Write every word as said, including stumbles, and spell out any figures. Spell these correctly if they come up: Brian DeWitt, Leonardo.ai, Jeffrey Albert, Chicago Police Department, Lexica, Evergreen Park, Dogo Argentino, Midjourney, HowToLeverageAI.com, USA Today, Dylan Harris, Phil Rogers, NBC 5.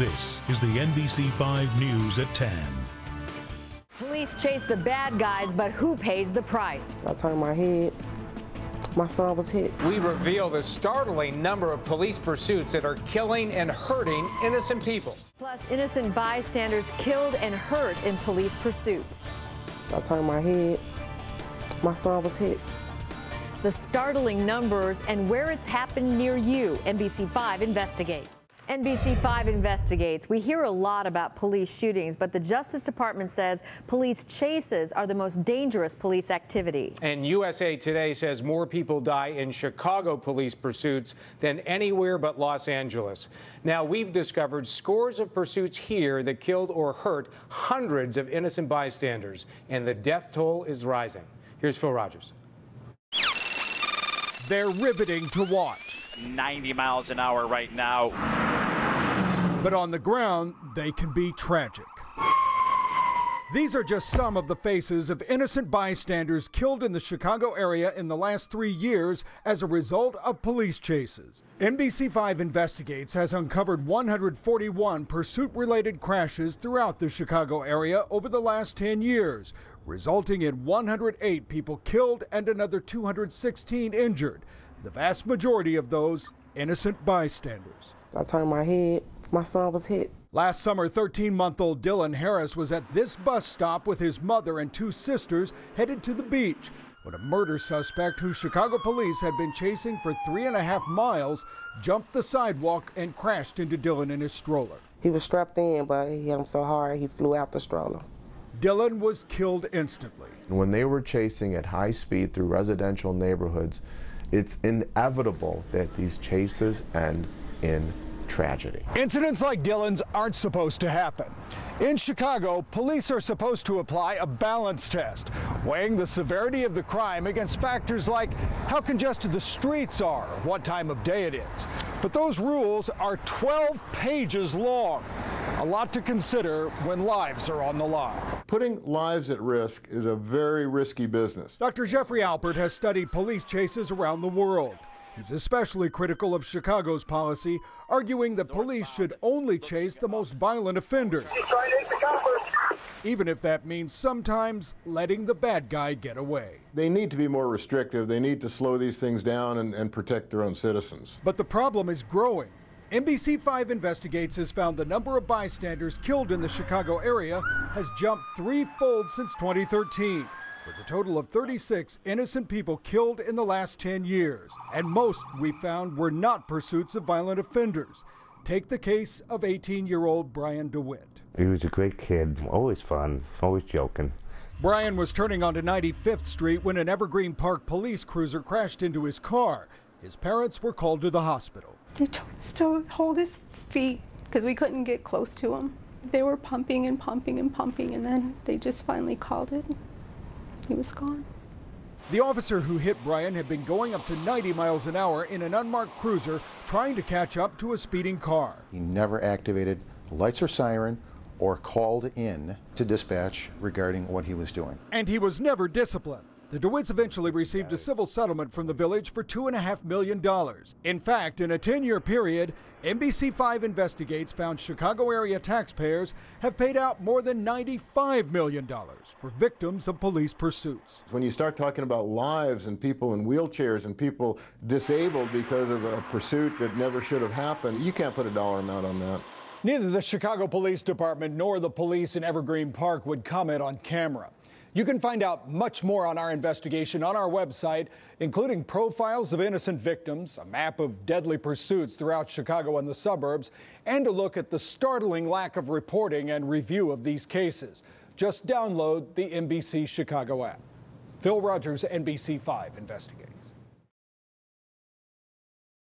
This is the N B C five News at ten. Police chase the bad guys, but who pays the price? I turned my head. My son was hit. We reveal the startling number of police pursuits that are killing and hurting innocent people. Plus, innocent bystanders killed and hurt in police pursuits. I turned my head. My son was hit. The startling numbers and where it's happened near you. N B C five investigates. N B C five investigates. We hear a lot about police shootings, but the Justice Department says police chases are the most dangerous police activity. And U S A Today says more people die in Chicago police pursuits than anywhere but Los Angeles. Now, we've discovered scores of pursuits here that killed or hurt hundreds of innocent bystanders, and the death toll is rising. Here's Phil Rogers. They're riveting to watch. ninety miles an hour right now. But on the ground, they can be tragic. These are just some of the faces of innocent bystanders killed in the Chicago area in the last three years as a result of police chases. N B C five Investigates has uncovered one hundred forty-one pursuit-related crashes throughout the Chicago area over the last ten years, resulting in one hundred eight people killed and another two hundred sixteen injured. The vast majority of those innocent bystanders. I turned my head. My son was hit. Last summer, thirteen-month-old Dylan Harris was at this bus stop with his mother and two sisters headed to the beach when a murder suspect who Chicago police had been chasing for three and a half miles jumped the sidewalk and crashed into Dylan in his stroller. He was strapped in, but he hit him so hard he flew out the stroller. Dylan was killed instantly. When they were chasing at high speed through residential neighborhoods, it's inevitable that these chases end in tragedy. Incidents like Dylan's aren't supposed to happen. In Chicago, police are supposed to apply a balance test, weighing the severity of the crime against factors like how congested the streets are, what time of day it is. But those rules are twelve pages long. A lot to consider when lives are on the line. Putting lives at risk is a very risky business. Doctor Jeffrey Albert has studied police chases around the world. He's especially critical of Chicago's policy, arguing that police should only chase the most violent offenders, even if that means sometimes letting the bad guy get away. They need to be more restrictive. They need to slow these things down and, and protect their own citizens. But the problem is growing. N B C five Investigates has found the number of bystanders killed in the Chicago area has jumped threefold since twenty thirteen, with a total of thirty-six innocent people killed in the last ten years. And most, we found, were not pursuits of violent offenders. Take the case of eighteen-year-old Brian DeWitt. He was a great kid, always fun, always joking. Brian was turning onto ninety-fifth street when an Evergreen Park police cruiser crashed into his car. His parents were called to the hospital. They told us to hold his feet because we couldn't get close to him. They were pumping and pumping and pumping, and then they just finally called it. He was gone. The officer who hit Brian had been going up to ninety miles an hour in an unmarked cruiser trying to catch up to a speeding car. He never activated lights or siren or called in to dispatch regarding what he was doing. And he was never disciplined. The DeWitts eventually received a civil settlement from the village for two and a half million dollars. In fact, in a ten-year period, N B C five Investigates found Chicago area taxpayers have paid out more than ninety-five million dollars for victims of police pursuits. When you start talking about lives and people in wheelchairs and people disabled because of a pursuit that never should have happened, you can't put a dollar amount on that. Neither the Chicago Police Department nor the police in Evergreen Park would comment on camera. You can find out much more on our investigation on our website, including profiles of innocent victims, a map of deadly pursuits throughout Chicago and the suburbs, and a look at the startling lack of reporting and review of these cases. Just download the N B C Chicago app. Phil Rogers, N B C five Investigates.